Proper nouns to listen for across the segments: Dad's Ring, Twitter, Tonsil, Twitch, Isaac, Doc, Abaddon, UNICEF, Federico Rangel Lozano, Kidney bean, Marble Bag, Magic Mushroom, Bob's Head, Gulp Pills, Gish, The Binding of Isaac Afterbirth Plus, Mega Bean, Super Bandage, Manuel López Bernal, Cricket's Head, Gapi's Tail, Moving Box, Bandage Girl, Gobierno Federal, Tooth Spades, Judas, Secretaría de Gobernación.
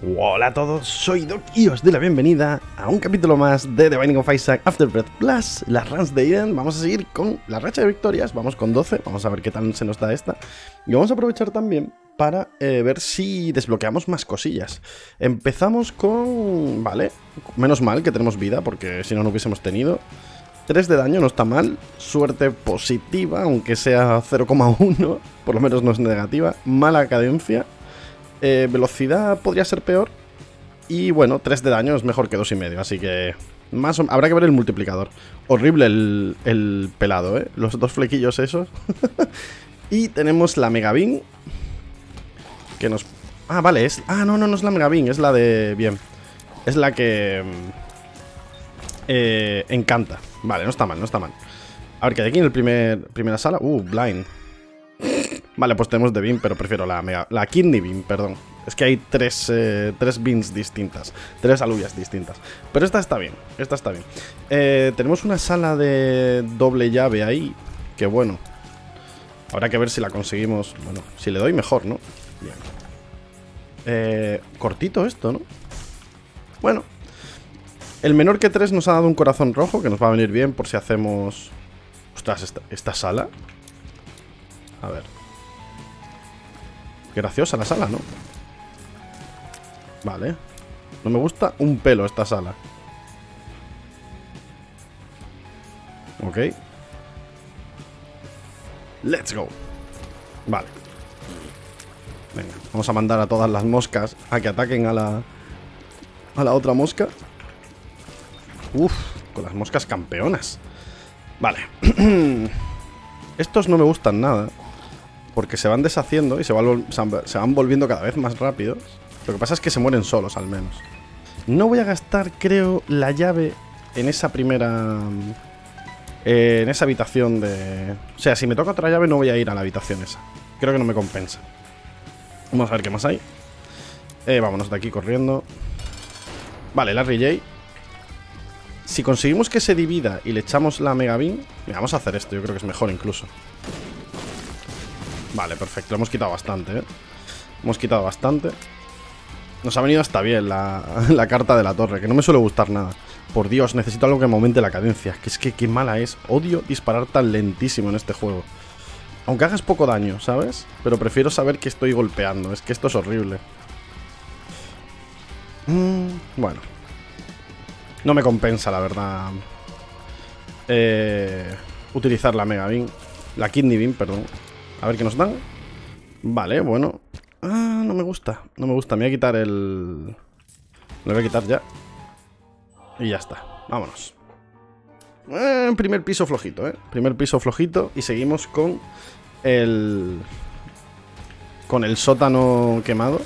Hola a todos, soy Doc y os doy la bienvenida a un capítulo más de The Binding of Isaac Afterbirth Plus, las runs de Eden. Vamos a seguir con la racha de victorias, vamos con 12, vamos a ver qué tal se nos da esta. Y vamos a aprovechar también para ver si desbloqueamos más cosillas. Empezamos con... vale, menos mal que tenemos vida porque si no, no hubiésemos tenido. 3 de daño, no está mal, suerte positiva, aunque sea 0,1, por lo menos no es negativa. Mala cadencia. Velocidad podría ser peor. Y bueno, 3 de daño es mejor que 2,5. Así que más habrá que ver el multiplicador. Horrible el pelado, ¿eh? Los dos flequillos esos. Y tenemos la Mega Bean, que nos... ah, vale, es... ah, no, no, no es la Mega Bean, es la de... bien, es la que... encanta. Vale, no está mal, no está mal. A ver, que hay aquí en la primera sala. Blind. Vale, pues tenemos de bean, pero prefiero la kidney bean, perdón. Es que hay tres beans distintas, tres alubias distintas. Pero esta está bien, esta está bien. Tenemos una sala de doble llave ahí, que bueno. Habrá que ver si la conseguimos. Bueno, si le doy mejor, ¿no? Bien. Cortito esto, ¿no? Bueno. El menor que 3 nos ha dado un corazón rojo, que nos va a venir bien por si hacemos... ostras, esta sala... a ver... graciosa la sala, ¿no? Vale. No me gusta un pelo esta sala. Ok. Let's go. Vale. Venga, vamos a mandar a todas las moscas a que ataquen a la otra mosca. Uf, con las moscas campeonas. Vale. Estos no me gustan nada, porque se van deshaciendo y se van volviendo cada vez más rápidos. Lo que pasa es que se mueren solos, al menos. No voy a gastar, creo, la llave en esa primera... en esa habitación de... o sea, si me toca otra llave no voy a ir a la habitación esa. Creo que no me compensa. Vamos a ver qué más hay. Vámonos de aquí corriendo. Vale, la J. Si conseguimos que se divida y le echamos la Mega Bean... mira, vamos a hacer esto, yo creo que es mejor incluso. Vale, perfecto, lo hemos quitado bastante, ¿eh? Hemos quitado bastante. Nos ha venido hasta bien la carta de la torre, que no me suele gustar nada. Por Dios, necesito algo que me aumente la cadencia. Que es que qué mala es. Odio disparar tan lentísimo en este juego. Aunque hagas poco daño, ¿sabes? Pero prefiero saber que estoy golpeando. Es que esto es horrible. Bueno. No me compensa, la verdad, utilizar la Mega Bean. La Kidney Bean, perdón. A ver qué nos dan. Vale, bueno. Ah, no me gusta. No me gusta. Me voy a quitar el... lo voy a quitar ya. Y ya está. Vámonos. Primer piso flojito, ¿eh? Primer piso flojito. Y seguimos con el... con el sótano quemado.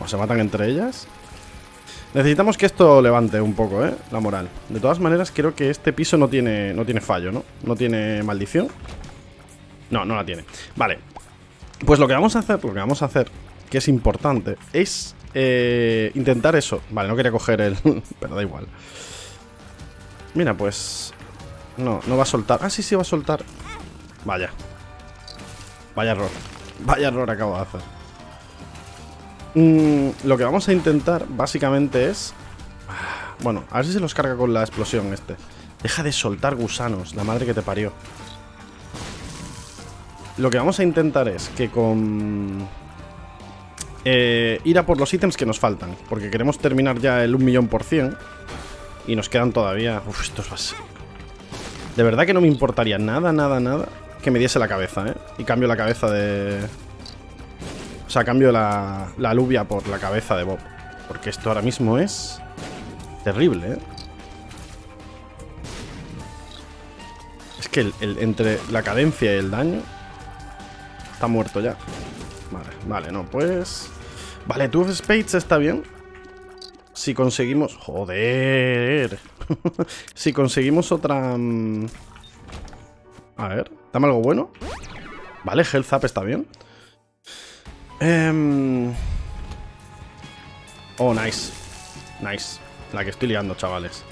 O se matan entre ellas. Necesitamos que esto levante un poco, ¿eh? La moral. De todas maneras, creo que este piso no tiene fallo, ¿no? No tiene maldición. No, no la tiene. Vale. Pues lo que vamos a hacer, que es importante, es intentar eso. Vale, no quería coger el... pero da igual. Mira, pues... no, no va a soltar. Ah, sí, sí va a soltar. Vaya. Vaya error. Vaya error acabo de hacer. Lo que vamos a intentar, básicamente, es... bueno, a ver si se los carga con la explosión este. Deja de soltar gusanos, la madre que te parió. Lo que vamos a intentar es que con... ir a por los ítems que nos faltan, porque queremos terminar ya el 1.000.000%. Y nos quedan todavía... uf, esto es así. De verdad que no me importaría nada, nada, nada que me diese la cabeza, ¿eh? Y cambio la cabeza de... o sea, cambio la alubia por la cabeza de Bob, porque esto ahora mismo es... terrible, ¿eh? Es que entre la cadencia y el daño... está muerto ya. Vale, vale, no, pues... vale, Tooth Spades está bien. Si conseguimos... joder. Si conseguimos otra... a ver, dame algo bueno. Vale, Health Up está bien. Oh, nice. Nice. La que estoy liando, chavales.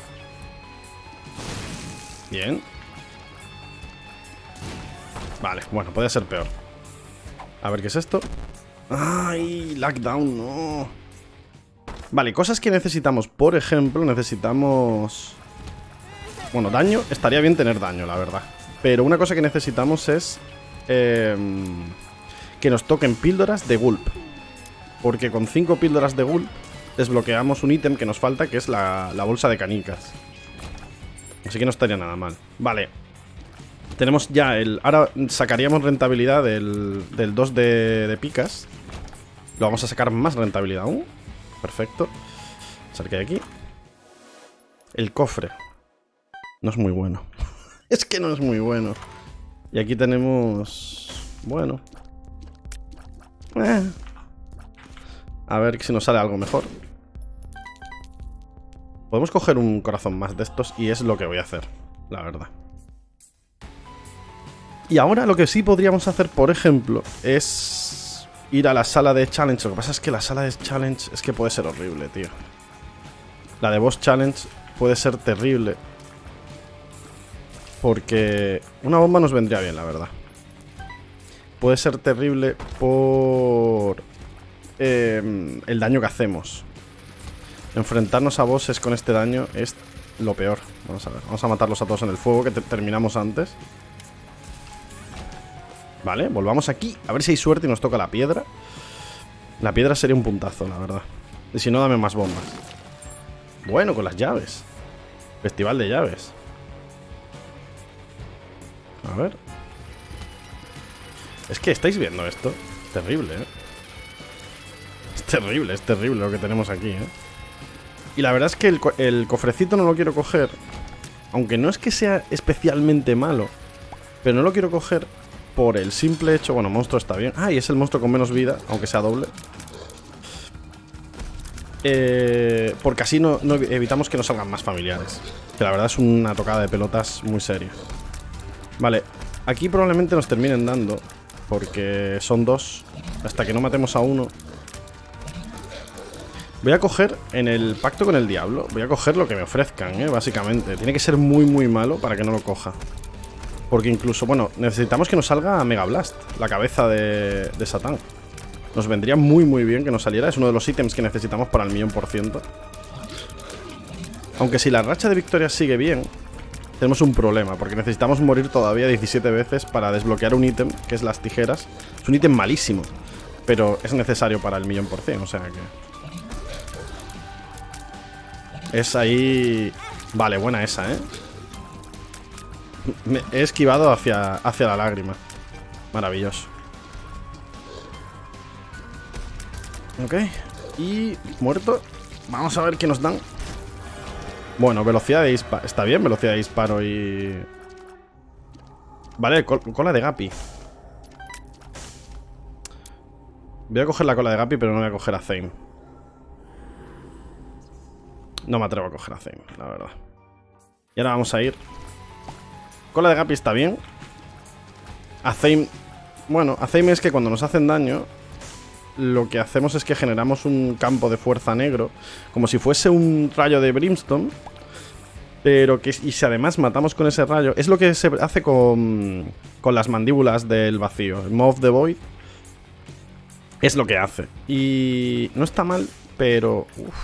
Bien. Vale, bueno, podía ser peor. A ver, ¿qué es esto? Ay, lockdown, no. Vale, cosas que necesitamos. Por ejemplo, necesitamos... Bueno, daño. Estaría bien tener daño, la verdad. Pero una cosa que necesitamos es... que nos toquen píldoras de Gulp. Porque con 5 píldoras de Gulp desbloqueamos un ítem que nos falta, que es la bolsa de canicas. Así que no estaría nada mal. Vale. Tenemos ya el... Ahora sacaríamos rentabilidad del 2 de picas. Lo vamos a sacar más rentabilidad aún. Perfecto. Sal que hay aquí. El cofre. No es muy bueno. Es que no es muy bueno. Y aquí tenemos... Bueno. A ver si nos sale algo mejor. Podemos coger un corazón más de estos y es lo que voy a hacer, la verdad. Y ahora lo que sí podríamos hacer, por ejemplo, es ir a la sala de challenge. Lo que pasa es que la sala de challenge es que puede ser horrible, tío. La de boss challenge puede ser terrible. Porque una bomba nos vendría bien, la verdad. Puede ser terrible por el daño que hacemos. Enfrentarnos a bosses con este daño es lo peor. Vamos a ver, vamos a matarlos a todos en el fuego, que terminamos antes. Vale, volvamos aquí, a ver si hay suerte y nos toca la piedra. La piedra sería un puntazo, la verdad. Y si no, dame más bombas. Bueno, con las llaves. Festival de llaves. A ver. Es que estáis viendo esto. Es terrible, ¿eh? Es terrible lo que tenemos aquí, ¿eh? Y la verdad es que el cofrecito no lo quiero coger. Aunque no es que sea especialmente malo, pero no lo quiero coger por el simple hecho... Bueno, monstruo está bien. Ah, y es el monstruo con menos vida, aunque sea doble. Porque así no evitamos que nos salgan más familiares. Que la verdad es una tocada de pelotas muy seria. Vale, aquí probablemente nos terminen dando, porque son dos. Hasta que no matemos a uno. Voy a coger en el pacto con el diablo. Voy a coger lo que me ofrezcan, básicamente. Tiene que ser muy, muy malo para que no lo coja. Porque incluso, bueno, necesitamos que nos salga Mega Blast, la cabeza de Satán. Nos vendría muy, muy bien que nos saliera. Es uno de los ítems que necesitamos para el 1000%. Aunque si la racha de victorias sigue bien, tenemos un problema, porque necesitamos morir todavía 17 veces para desbloquear un ítem, que es las tijeras. Es un ítem malísimo, pero es necesario para el 1000%, o sea que... Es ahí... Vale, buena esa, ¿eh? Me he esquivado hacia la lágrima. Maravilloso. Ok. Y... muerto. Vamos a ver qué nos dan. Bueno, velocidad de disparo. Está bien, velocidad de disparo y... Vale, cola de Gapi. Voy a coger la cola de Gapi, pero no voy a coger a Zane. No me atrevo a coger a Zane, la verdad. Y ahora vamos a ir... Cola de Gapi está bien. Azeim. Bueno, Azeim es que cuando nos hacen daño, lo que hacemos es que generamos un campo de fuerza negro, como si fuese un rayo de brimstone. Pero que... Y si además matamos con ese rayo... Es lo que se hace con las mandíbulas del vacío. El Maw of the Void es lo que hace. Y... no está mal, pero... Uf.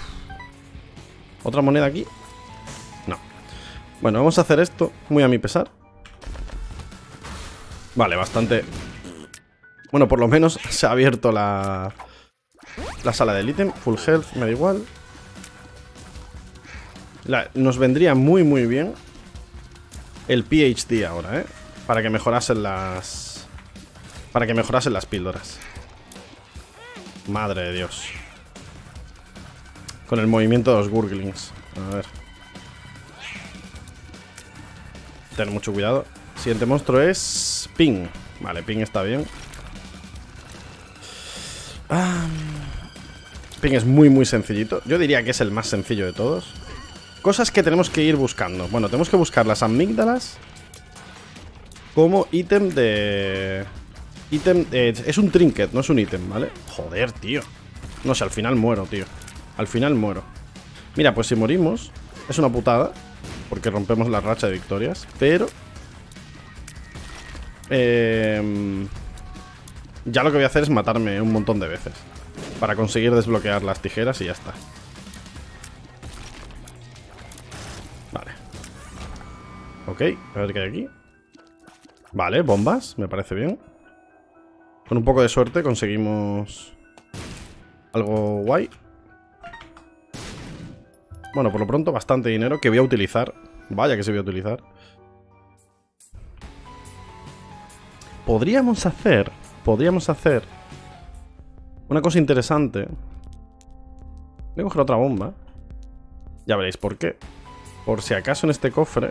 ¿Otra moneda aquí? Bueno, vamos a hacer esto, muy a mi pesar. Vale, bastante... Bueno, por lo menos se ha abierto la sala del ítem. Full health, me da igual. Nos vendría muy, muy bien el PhD ahora, ¿eh? Para que mejorasen las... Para que mejorasen las píldoras. Madre de Dios. Con el movimiento de los gurglings. A ver... Ten mucho cuidado. Siguiente monstruo es... Ping. Vale, Ping está bien. Ping es muy, muy sencillito. Yo diría que es el más sencillo de todos. Cosas que tenemos que ir buscando. Bueno, tenemos que buscar las amígdalas como ítem de... es un trinket, no es un ítem, ¿vale? Joder, tío. No sé, al final muero, tío. Al final muero. Mira, pues si morimos, es una putada, porque rompemos la racha de victorias. Pero Ya lo que voy a hacer es matarme un montón de veces para conseguir desbloquear las tijeras y ya está. Vale. Ok, a ver qué hay aquí. Vale, bombas, me parece bien. Con un poco de suerte conseguimos algo guay. Bueno, por lo pronto bastante dinero que voy a utilizar. Vaya que se voy a utilizar. Podríamos hacer una cosa interesante. Voy a coger otra bomba. Ya veréis por qué. Por si acaso en este cofre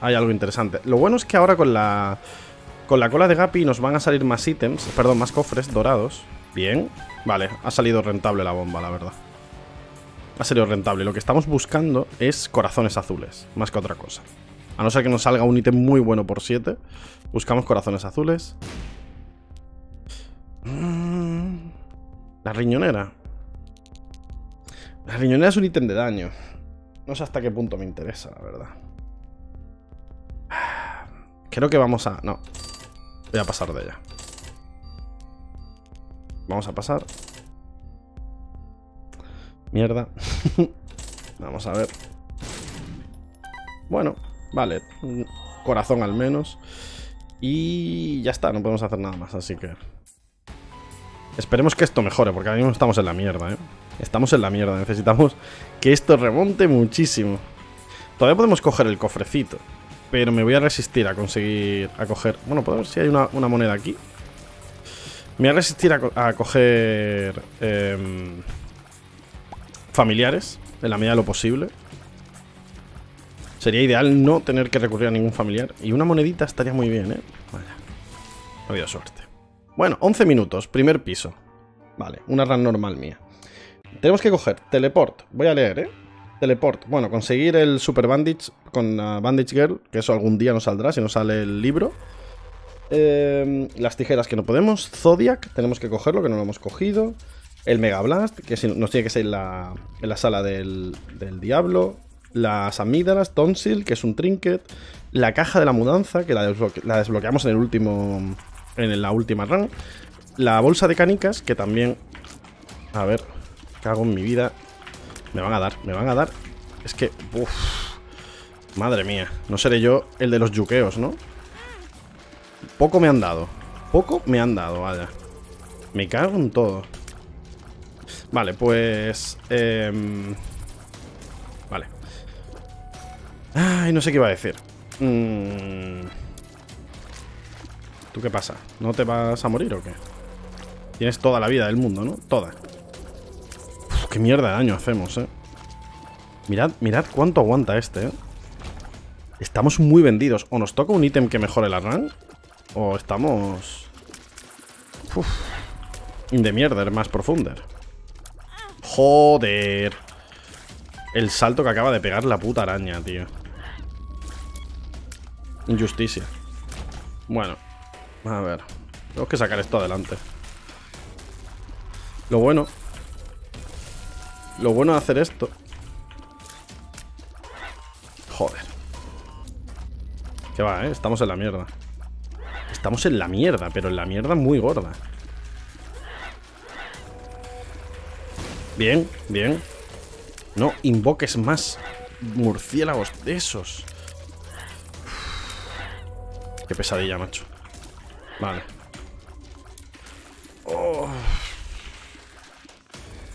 hay algo interesante. Lo bueno es que ahora con la cola de Gapi nos van a salir más ítems, perdón, más cofres dorados. Bien, vale, ha salido rentable la bomba, la verdad. Ha salido rentable. Lo que estamos buscando es corazones azules, más que otra cosa. A no ser que nos salga un ítem muy bueno por 7. Buscamos corazones azules. La riñonera. La riñonera es un ítem de daño. No sé hasta qué punto me interesa, la verdad. Creo que vamos a... No. Voy a pasar de ella. Vamos a pasar. Mierda. Vamos a ver. Bueno, vale. Un corazón al menos. Y ya está, no podemos hacer nada más, así que... Esperemos que esto mejore, porque ahora mismo estamos en la mierda, ¿eh? Estamos en la mierda, necesitamos que esto remonte muchísimo. Todavía podemos coger el cofrecito, pero me voy a resistir a conseguir... A coger... Bueno, podemos... Si hay una moneda aquí. Me voy a resistir a coger... familiares, en la medida de lo posible. Sería ideal no tener que recurrir a ningún familiar. Y una monedita estaría muy bien, ¿eh? Vaya. Ha habido suerte. Bueno, 11 minutos, primer piso. Vale, una run normal mía. Tenemos que coger teleport. Voy a leer, ¿eh? Teleport. Bueno, conseguir el Super Bandage con la Bandage Girl, que eso algún día nos saldrá si nos sale el libro. Las tijeras que no podemos. Zodiac, tenemos que cogerlo, que no lo hemos cogido. El Mega Blast, que nos tiene que ser en la sala del diablo. Las amígdalas, Tonsil, que es un trinket. La caja de la mudanza, que la desbloqueamos en el último... En la última run. La bolsa de canicas, que también... A ver, cago en mi vida. Me van a dar. Es que... Uf, madre mía. No seré yo el de los yuqueos, ¿no? Poco me han dado. Vaya. Me cago en todo. Vale, pues... Vale. Ay, no sé qué iba a decir. ¿Tú qué pasa? ¿No te vas a morir o qué? Tienes toda la vida del mundo, ¿no? Toda. Uf, qué mierda de daño hacemos, ¿eh? Mirad cuánto aguanta este, ¿eh? Estamos muy vendidos. O nos toca un ítem que mejore la run, o estamos... Uf. In the mierder, más profunder. Joder. El salto que acaba de pegar la puta araña, tío. Injusticia. Bueno. A ver, tenemos que sacar esto adelante. Lo bueno de hacer esto. Joder. Que va, ¿eh? Estamos en la mierda. Estamos en la mierda, pero en la mierda muy gorda. Bien, bien. No invoques más murciélagos de esos. Qué pesadilla, macho. Vale. Oh.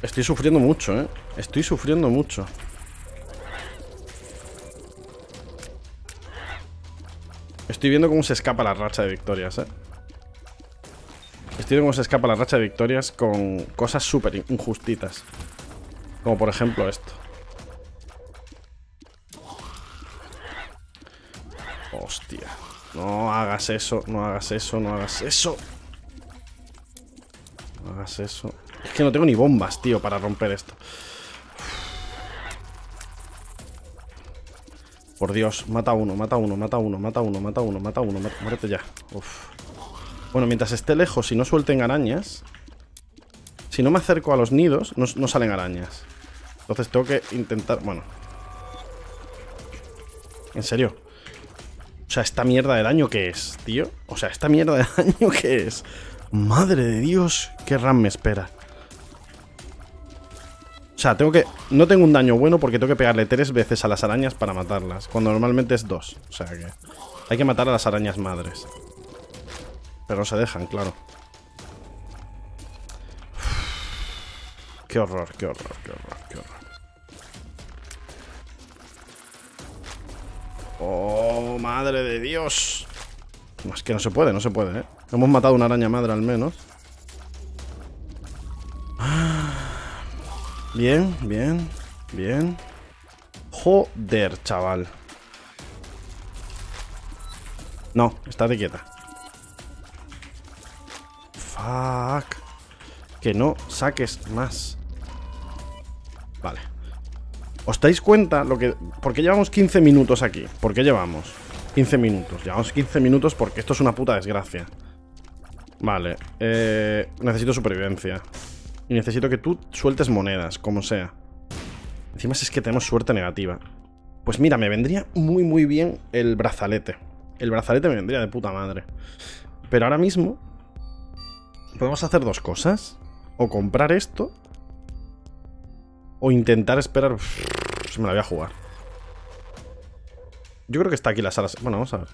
Estoy sufriendo mucho, ¿eh? Estoy sufriendo mucho. Estoy viendo cómo se escapa la racha de victorias, ¿eh? Estoy viendo cómo se escapa la racha de victorias con cosas súper injustitas. Como por ejemplo esto. Hostia. No hagas eso, no hagas eso, no hagas eso. No hagas eso. Es que no tengo ni bombas, tío, para romper esto. Por Dios, mata uno. Muérete ya. Uf. Bueno, mientras esté lejos y no suelten arañas. Si no me acerco a los nidos, no salen arañas. Entonces tengo que intentar... Bueno. En serio. O sea, esta mierda de daño que es, tío. Madre de Dios, qué RAM me espera. O sea, tengo que... No tengo un daño bueno porque tengo que pegarle 3 veces a las arañas para matarlas, cuando normalmente es 2. O sea que hay que matar a las arañas madres. Pero no se dejan, claro. Uf, qué horror, qué horror, qué horror, qué horror. Oh, madre de Dios. No, es que no se puede, no se puede, ¿eh? Hemos matado una araña madre al menos. Bien, bien, bien. Joder, chaval. No, estate quieta. Fuck. Que no saques más. Vale. ¿Os dais cuenta lo que... ¿Por qué llevamos 15 minutos aquí? ¿Por qué llevamos 15 minutos? Llevamos 15 minutos porque esto es una puta desgracia. Vale, necesito supervivencia. Y necesito que tú sueltes monedas, como sea. Encima es que tenemos suerte negativa. Pues mira, me vendría muy muy bien el brazalete. El brazalete me vendría de puta madre. Pero ahora mismo podemos hacer dos cosas. O comprar esto, o intentar esperar. Uf, me la voy a jugar. Yo creo que está aquí la sala. Bueno, vamos a ver.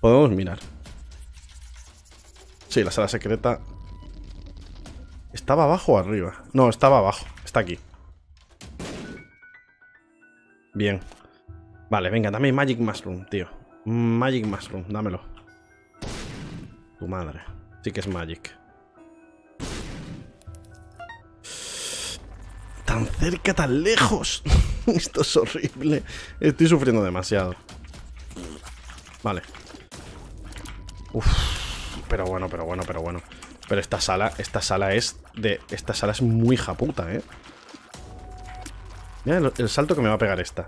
Podemos mirar. Sí, la sala secreta. ¿Estaba abajo o arriba? No, estaba abajo. Está aquí. Bien. Vale, venga, dame Magic Mushroom, tío. Magic Mushroom, dámelo. Tu madre. Sí que es Magic. Tan cerca, tan lejos. Esto es horrible. Estoy sufriendo demasiado. Vale. Uf. Pero bueno, pero bueno, pero bueno. Pero esta sala es de... Esta sala es muy japuta, ¿eh? Mira el salto que me va a pegar esta.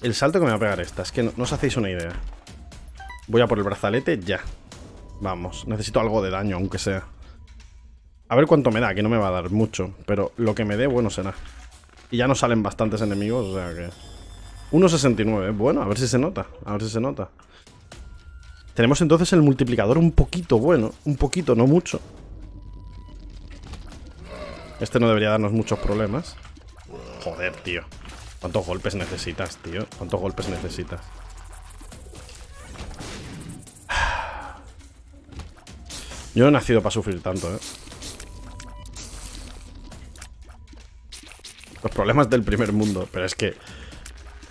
El salto que me va a pegar esta. Es que no os hacéis una idea. Voy a por el brazalete ya. Vamos. Necesito algo de daño, aunque sea. A ver cuánto me da, que no me va a dar mucho. Pero lo que me dé, bueno, será. Y ya no salen bastantes enemigos, o sea que... 1,69, bueno, a ver si se nota. A ver si se nota. Tenemos entonces el multiplicador un poquito bueno. Un poquito, no mucho. Este no debería darnos muchos problemas. Joder, tío. ¿Cuántos golpes necesitas, tío? ¿Cuántos golpes necesitas? Yo no he nacido para sufrir tanto, ¿eh? Los problemas del primer mundo. Pero es que...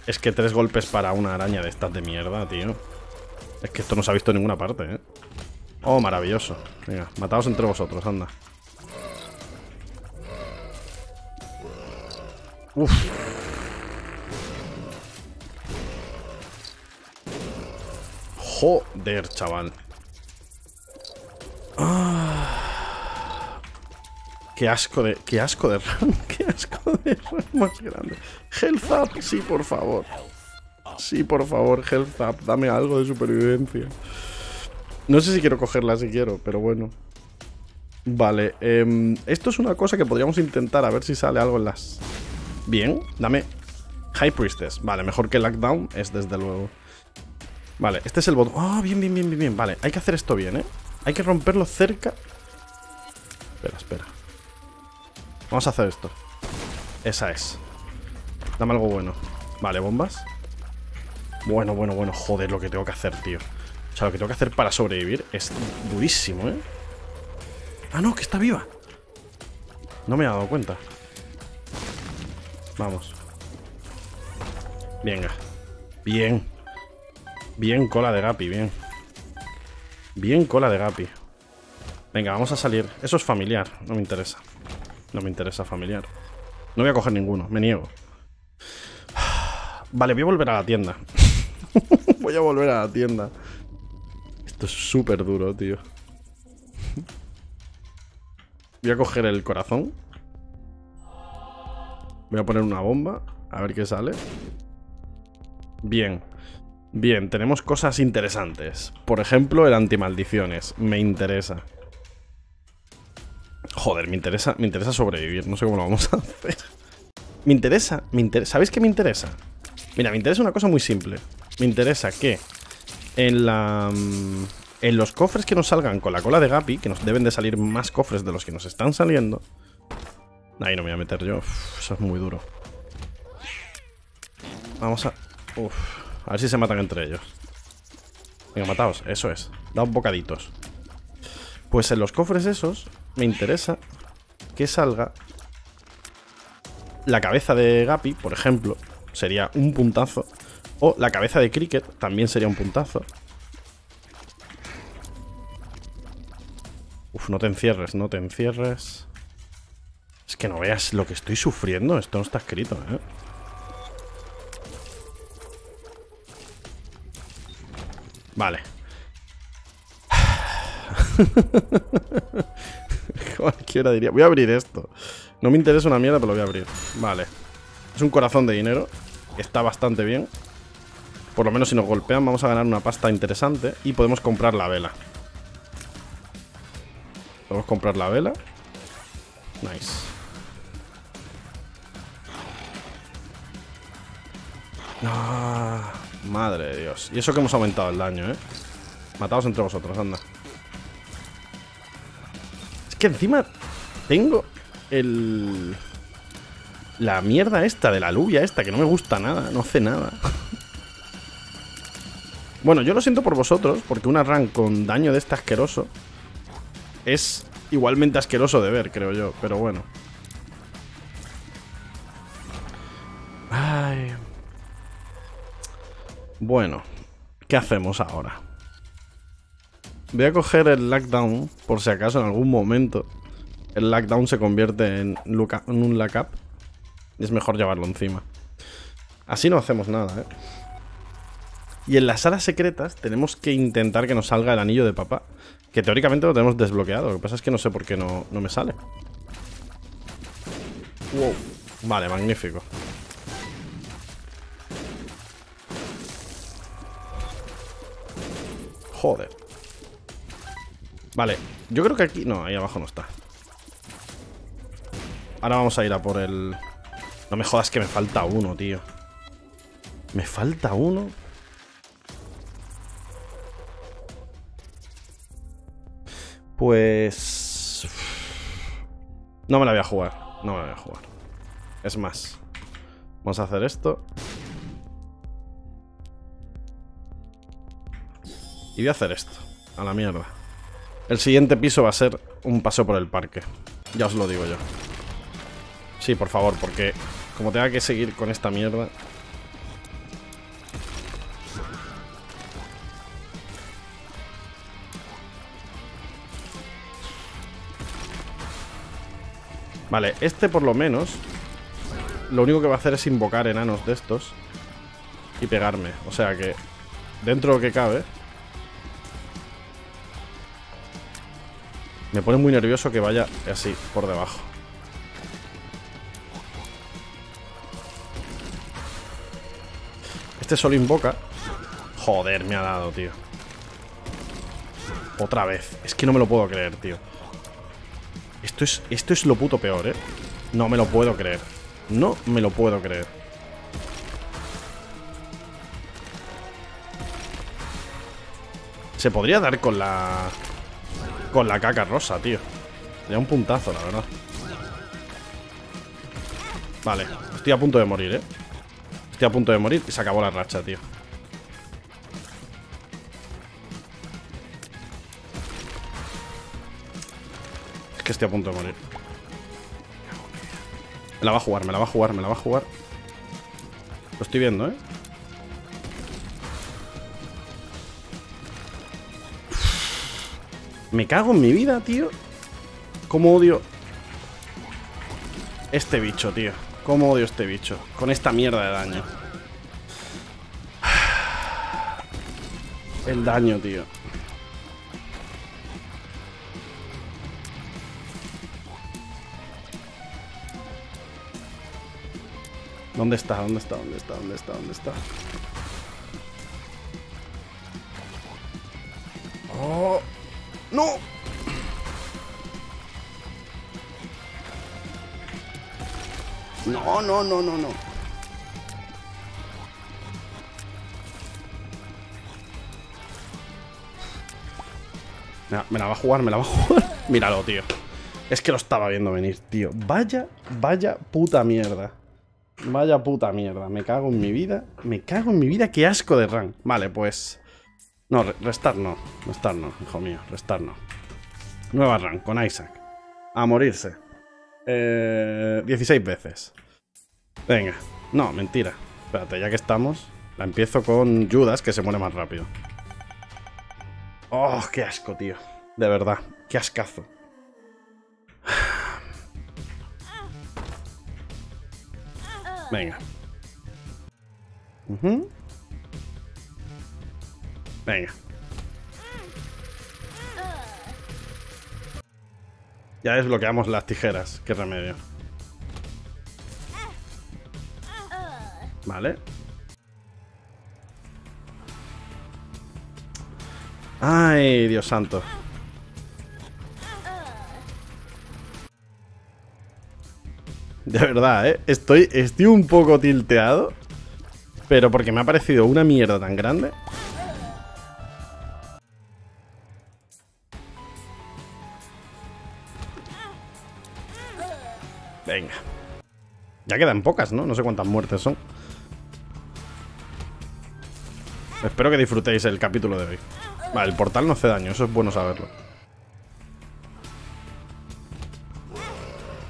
Es que 3 golpes para una araña de estas de mierda, tío. Es que esto no se ha visto en ninguna parte, ¿eh? Oh, maravilloso. Venga, mataos entre vosotros, anda. Uf. Joder, chaval. Qué asco de RAM, qué asco de RAM más grande. Health up, sí, por favor. Sí, por favor, health up, dame algo de supervivencia. No sé si quiero cogerla, si quiero, pero bueno. Vale, esto es una cosa que podríamos intentar, a ver si sale algo en las... Bien, dame High Priestess. Vale, mejor que Lockdown es, desde luego. Vale, este es el bot... Ah, bien, bien, bien, bien, bien. Vale, hay que hacer esto bien, ¿eh? Hay que romperlo cerca. Espera, espera. Vamos a hacer esto. Esa es. Dame algo bueno. Vale, bombas. Bueno, bueno, bueno. Joder, lo que tengo que hacer, tío. O sea, lo que tengo que hacer para sobrevivir es durísimo, ¿eh? Ah, no, que está viva. No me he dado cuenta. Vamos. Venga. Bien. Bien, cola de Gapi, bien. Bien, cola de Gapi. Venga, vamos a salir. Eso es familiar. No me interesa. No me interesa familiar. No voy a coger ninguno, me niego. Vale, voy a volver a la tienda. Voy a volver a la tienda. Esto es súper duro, tío. Voy a coger el corazón. Voy a poner una bomba. A ver qué sale. Bien. Bien, tenemos cosas interesantes. Por ejemplo, el antimaldiciones. Me interesa. Joder, me interesa sobrevivir. No sé cómo lo vamos a hacer. Me interesa. ¿Sabéis qué me interesa? Mira, me interesa una cosa muy simple. Me interesa que en la... en los cofres que nos salgan con la cola de Gapi, que nos deben de salir más cofres de los que nos están saliendo. Ahí no me voy a meter yo. Uf, eso es muy duro. Vamos a... Uf, a ver si se matan entre ellos. Venga, mataos, eso es. Daos bocaditos. Pues en los cofres esos me interesa que salga la cabeza de Gapi, por ejemplo. Sería un puntazo. O la cabeza de Cricket también sería un puntazo. Uf, no te encierres, no te encierres. Es que no veas lo que estoy sufriendo. Esto no está escrito, ¿eh? Vale. Cualquiera diría... Voy a abrir esto. No me interesa una mierda, pero lo voy a abrir. Vale. Es un corazón de dinero. Está bastante bien. Por lo menos si nos golpean vamos a ganar una pasta interesante. Y podemos comprar la vela. Podemos comprar la vela. Nice. Ah, madre de Dios. Y eso que hemos aumentado el daño, ¿eh? Mataos entre vosotros, anda. Es que encima tengo el... La mierda esta de la lluvia esta, que no me gusta nada, no hace nada. Bueno, yo lo siento por vosotros, porque un arranque con daño de este asqueroso es igualmente asqueroso de ver, creo yo, pero bueno. Ay. Bueno, ¿qué hacemos ahora? Voy a coger el lockdown, por si acaso en algún momento el lockdown se convierte en un lock up. Y es mejor llevarlo encima. Así no hacemos nada, ¿eh? Y en las salas secretas tenemos que intentar que nos salga el anillo de papá. Que teóricamente lo tenemos desbloqueado. Lo que pasa es que no sé por qué no me sale. Wow. Vale, magnífico. Joder. Vale, yo creo que aquí... No, ahí abajo no está. Ahora vamos a ir a por el... No me jodas que me falta uno, tío. ¿Me falta uno? Pues... No me la voy a jugar. No me la voy a jugar. Es más, vamos a hacer esto. Y voy a hacer esto. A la mierda. El siguiente piso va a ser un paseo por el parque. Ya os lo digo yo. Sí, por favor, porque como tenga que seguir con esta mierda. Vale, este por lo menos lo único que va a hacer es invocar enanos de estos y pegarme, o sea que dentro de lo que cabe. Me pone muy nervioso que vaya así, por debajo. Este solo invoca. Joder, me ha dado, tío. Otra vez. Es que no me lo puedo creer, tío. Esto es lo puto peor, ¿eh? No me lo puedo creer. No me lo puedo creer. Se podría dar con la... Con la caca rosa, tío. Sería un puntazo, la verdad. Vale. Estoy a punto de morir, ¿eh? Estoy a punto de morir y se acabó la racha, tío. Es que estoy a punto de morir. Me la va a jugar, me la va a jugar, me la va a jugar. Lo estoy viendo, ¿eh? Me cago en mi vida, tío. Cómo odio este bicho, tío. Cómo odio este bicho. Con esta mierda de daño. El daño, tío. ¿Dónde está? ¿Dónde está? ¿Dónde está? ¿Dónde está? ¿Dónde está? ¡Oh! ¡No! No, no, no, no, no. Me la va a jugar, me la va a jugar. Míralo, tío. Es que lo estaba viendo venir, tío. Vaya puta mierda. Vaya puta mierda. Me cago en mi vida. Me cago en mi vida. Qué asco de rank. Vale, pues... No, restar no. Restar no, hijo mío. Restar no. Nueva rank con Isaac. A morirse. 16 veces. Venga. No, mentira. Espérate, ya que estamos... La empiezo con Judas, que se muere más rápido. ¡Oh, qué asco, tío! De verdad, qué ascazo. Venga. Venga. Ya desbloqueamos las tijeras. Qué remedio. Vale. ¡Ay, Dios santo! De verdad, ¿eh? Estoy un poco tilteado. Pero porque me ha parecido una mierda tan grande. Venga. Ya quedan pocas, ¿no? No sé cuántas muertes son. Espero que disfrutéis el capítulo de hoy. Vale, el portal no hace daño, eso es bueno saberlo.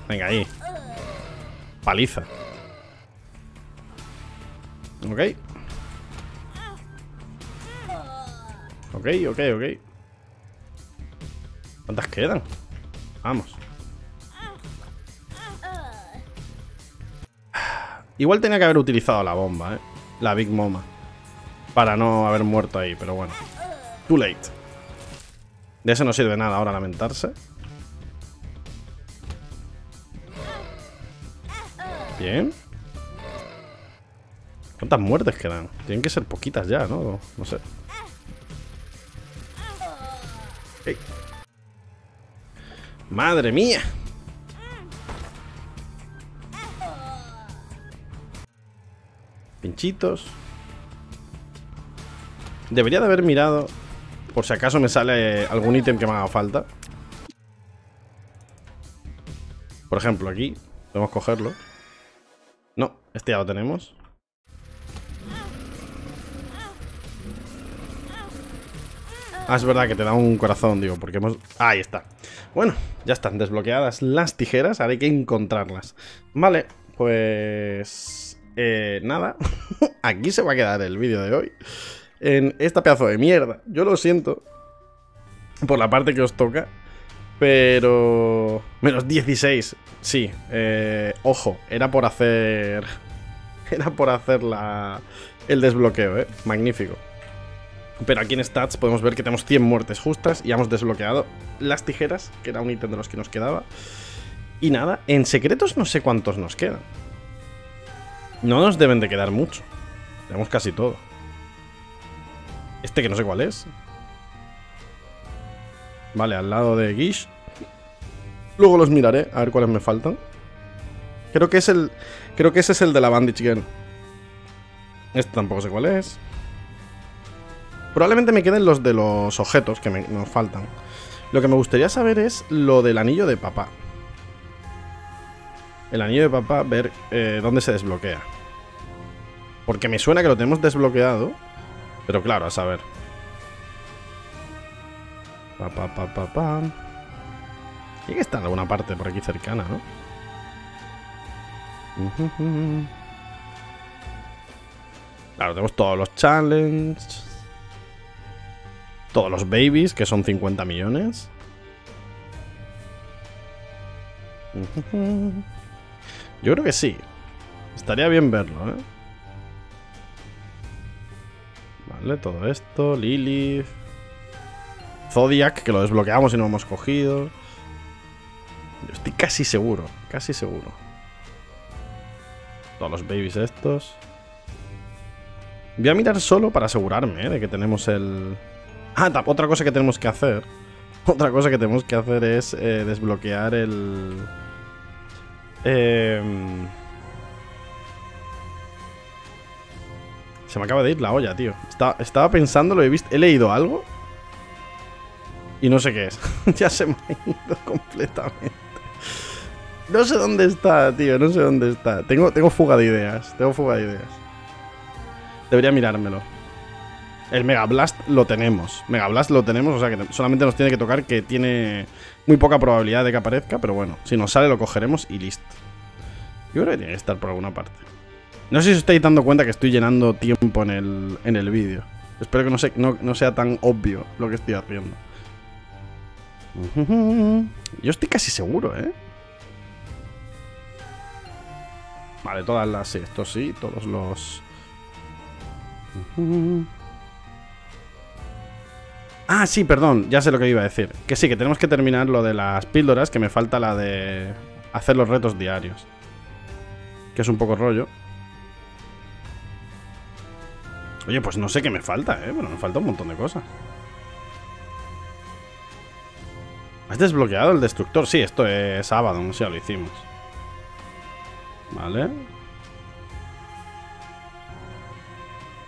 Venga, ahí. Paliza. Ok. Ok. ¿Cuántas quedan? Vamos. Igual tenía que haber utilizado la bomba, ¿eh? La Big Mama. Para no haber muerto ahí, pero bueno. Too late. De eso no sirve nada ahora lamentarse. Bien. ¿Cuántas muertes quedan? Tienen que ser poquitas ya, ¿no? No sé. Hey. ¡Madre mía! Pinchitos. Debería de haber mirado... Por si acaso me sale algún ítem que me haga falta. Por ejemplo, aquí. Podemos cogerlo. No, este ya lo tenemos. Ah, es verdad que te da un corazón, digo, porque hemos... Ahí está. Bueno, ya están desbloqueadas las tijeras. Ahora hay que encontrarlas. Vale, pues... nada. Aquí se va a quedar el vídeo de hoy. En esta pedazo de mierda. Yo lo siento por la parte que os toca, pero... Menos 16. Sí, ojo, era por hacer el desbloqueo, magnífico. Pero aquí en stats podemos ver que tenemos 100 muertes justas y hemos desbloqueado las tijeras, que era un ítem de los que nos quedaba. Y nada, en secretos no sé cuántos nos quedan. No nos deben de quedar mucho. Tenemos casi todo. Este que no sé cuál es. Vale, al lado de Gish. Luego los miraré, a ver cuáles me faltan. Creo que ese es el de la Bandage Girl. Este tampoco sé cuál es. Probablemente me queden los de los objetos que nos faltan. Lo que me gustaría saber es lo del anillo de papá. El anillo de papá, ver dónde se desbloquea. Porque me suena que lo tenemos desbloqueado. Pero claro, a saber. Tiene que estar en alguna parte por aquí cercana, ¿no? Claro, tenemos todos los challenges. Todos los babies, que son 50 millones. Yo creo que sí. Estaría bien verlo, ¿eh? Vale, todo esto, Lilith, Zodiac, que lo desbloqueamos y no lo hemos cogido. Yo estoy casi seguro, Todos los babies estos. Voy a mirar solo para asegurarme, de que tenemos el... Ah, otra cosa que tenemos que hacer. Es desbloquear el... Se me acaba de ir la olla, tío. Estaba pensando, lo he visto. ¿He leído algo? Y no sé qué es. Ya se me ha ido completamente. No sé dónde está, tío. No sé dónde está. Tengo fuga de ideas. Tengo fuga de ideas. Debería mirármelo. El Mega Blast lo tenemos. Mega Blast lo tenemos. O sea que solamente nos tiene que tocar que tiene muy poca probabilidad de que aparezca. Pero bueno, si nos sale lo cogeremos y listo. Yo creo que tiene que estar por alguna parte. No sé si os estáis dando cuenta que estoy llenando tiempo en el vídeo. Espero que no sea tan obvio lo que estoy haciendo. Yo estoy casi seguro, ¿eh? Vale, todas las... Esto sí, todos los... Ah, sí, perdón, ya sé lo que iba a decir. Que sí, que tenemos que terminar lo de las píldoras, que me falta la de hacer los retos diarios. Que es un poco rollo. Oye, pues no sé qué me falta, ¿eh? Bueno, me falta un montón de cosas. ¿Has desbloqueado el destructor? Sí, esto es Abaddon, sí, lo hicimos. Vale.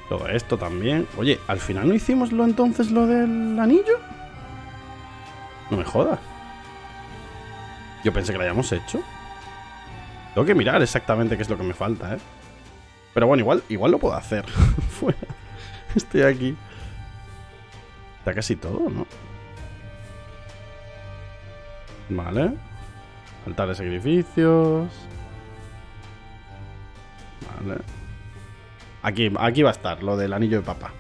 Todo esto también. Oye, ¿al final no hicimos lo entonces lo del anillo? No me jodas. Yo pensé que lo hayamos hecho. Tengo que mirar exactamente qué es lo que me falta, ¿eh? Pero bueno, igual lo puedo hacer. Fuera. Estoy aquí. Está casi todo, ¿no? Vale. Altar de sacrificios. Vale. Aquí va a estar lo del anillo de papá.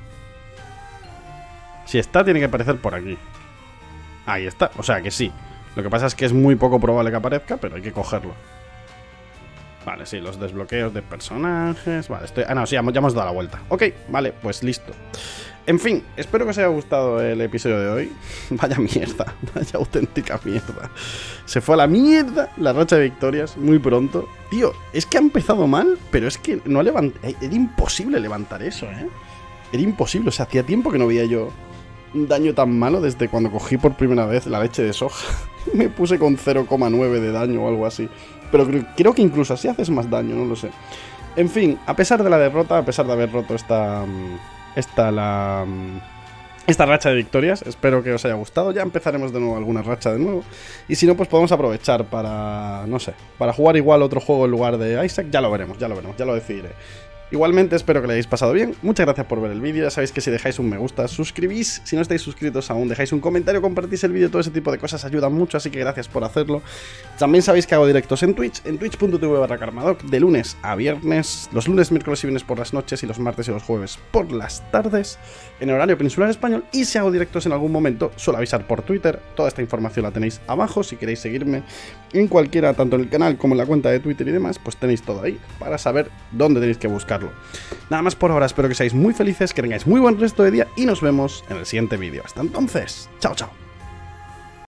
Si está, tiene que aparecer por aquí. Ahí está, o sea que sí. Lo que pasa es que es muy poco probable que aparezca, pero hay que cogerlo. Vale, sí, los desbloqueos de personajes. Vale, estoy... Ah, no, sí, ya hemos dado la vuelta. Ok, vale, pues listo. En fin, espero que os haya gustado el episodio de hoy. Vaya mierda, vaya auténtica mierda. Se fue a la mierda la racha de victorias muy pronto. Tío, es que ha empezado mal, pero es que no levanté... Era imposible levantar eso, ¿eh? Era imposible, o sea, hacía tiempo que no veía yo un daño tan malo desde cuando cogí por primera vez la leche de soja. Me puse con 0,9 de daño o algo así. Pero creo que incluso así haces más daño, no lo sé. En fin, a pesar de la derrota, a pesar de haber roto esta racha de victorias, espero que os haya gustado. Ya empezaremos de nuevo alguna racha de nuevo. Y si no, pues podemos aprovechar para, no sé, para jugar igual otro juego en lugar de Isaac. Ya lo veremos, ya lo decidiré. Igualmente, espero que lo hayáis pasado bien. Muchas gracias por ver el vídeo. Ya sabéis que si dejáis un me gusta, suscribís. Si no estáis suscritos aún, dejáis un comentario, compartís el vídeo. Todo ese tipo de cosas ayudan mucho, así que gracias por hacerlo. También sabéis que hago directos en Twitch, en twitch.tv/KarmaDoc, de lunes a viernes. Los lunes, miércoles y viernes por las noches, y los martes y los jueves por las tardes, en horario peninsular español. Y si hago directos en algún momento, suelo avisar por Twitter. Toda esta información la tenéis abajo. Si queréis seguirme en cualquiera, tanto en el canal como en la cuenta de Twitter y demás, pues tenéis todo ahí para saber dónde tenéis que buscar. Nada más por ahora, espero que seáis muy felices, que tengáis muy buen resto de día y nos vemos en el siguiente vídeo. Hasta entonces, chao, chao.